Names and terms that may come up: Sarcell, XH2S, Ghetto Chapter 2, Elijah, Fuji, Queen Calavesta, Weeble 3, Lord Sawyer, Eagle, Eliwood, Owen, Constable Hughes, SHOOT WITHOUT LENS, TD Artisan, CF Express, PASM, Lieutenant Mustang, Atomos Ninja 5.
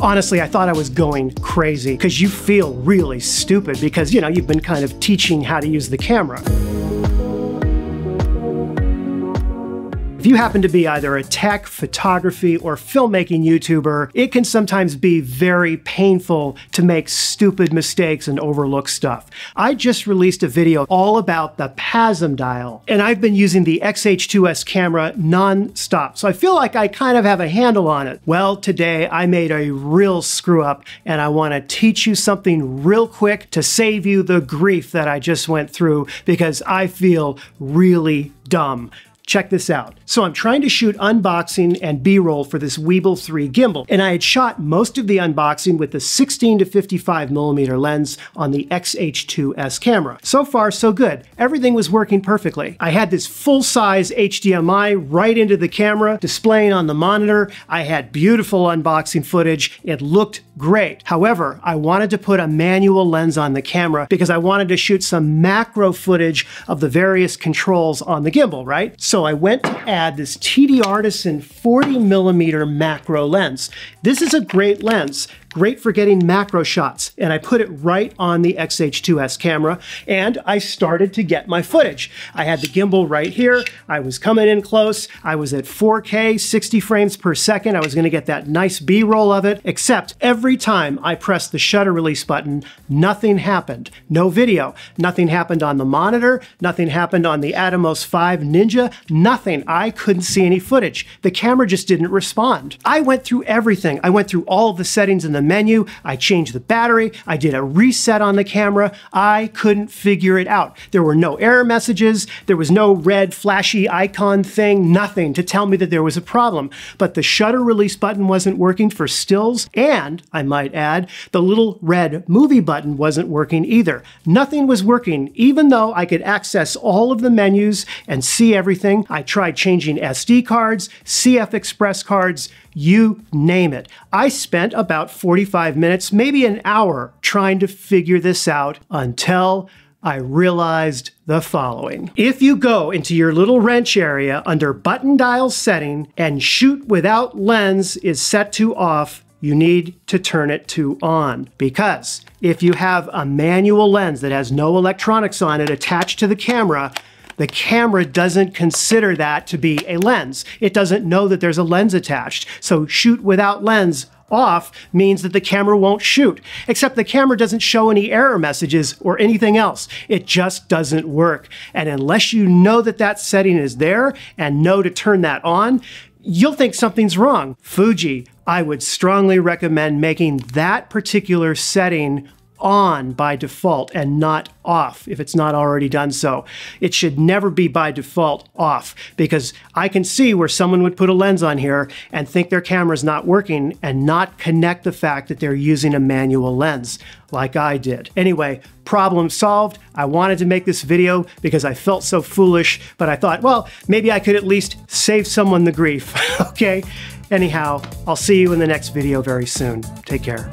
honestly, I thought I was going crazy because you feel really stupid because, you know, you've been kind of teaching how to use the camera. If you happen to be either a tech, photography, or filmmaking YouTuber, it can sometimes be very painful to make stupid mistakes and overlook stuff. I just released a video all about the PASM dial, and I've been using the XH2S camera non-stop, so I feel like I kind of have a handle on it. Well, today I made a real screw up, and I want to teach you something real quick to save you the grief that I just went through because I feel really dumb. Check this out. So I'm trying to shoot unboxing and B-roll for this Weeble 3 gimbal, and I had shot most of the unboxing with the 16 to 55 millimeter lens on the XH2S camera. So far, so good. Everything was working perfectly. I had this full-size HDMI right into the camera, displaying on the monitor. I had beautiful unboxing footage. It looked great. However, I wanted to put a manual lens on the camera because I wanted to shoot some macro footage of the various controls on the gimbal, right? So I went to add this TD Artisan 40 millimeter macro lens. This is a great lens, great for getting macro shots, and I put it right on the XH2S camera, and I started to get my footage. I had the gimbal right here, I was coming in close, I was at 4K, 60 frames per second, I was gonna get that nice B-roll of it, except every time I pressed the shutter release button, nothing happened. No video, nothing happened on the monitor, nothing happened on the Atomos 5 Ninja, nothing. I couldn't see any footage. The camera just didn't respond. I went through everything. I went through all of the settings in the menu. I changed the battery. I did a reset on the camera. I couldn't figure it out. There were no error messages. There was no red flashy icon thing, nothing to tell me that there was a problem. But the shutter release button wasn't working for stills, and I might add, the little red movie button wasn't working either. Nothing was working, even though I could access all of the menus and see everything. I tried changing SD cards, CF Express cards, you name it. I spent about 45 minutes, maybe an hour, trying to figure this out until I realized the following. If you go into your little wrench area under button dial setting and shoot without lens is set to off, you need to turn it to on, because if you have a manual lens that has no electronics on it attached to the camera, the camera doesn't consider that to be a lens. It doesn't know that there's a lens attached. So shoot without lens off means that the camera won't shoot, except the camera doesn't show any error messages or anything else. It just doesn't work. And unless you know that that setting is there and know to turn that on, you'll think something's wrong. Fuji, I would strongly recommend making that particular setting on by default and not off if it's not already done so. It should never be by default off, because I can see where someone would put a lens on here and think their camera's not working and not connect the fact that they're using a manual lens like I did. Anyway, problem solved. I wanted to make this video because I felt so foolish, but I thought, well, maybe I could at least save someone the grief, okay? Anyhow, I'll see you in the next video very soon. Take care.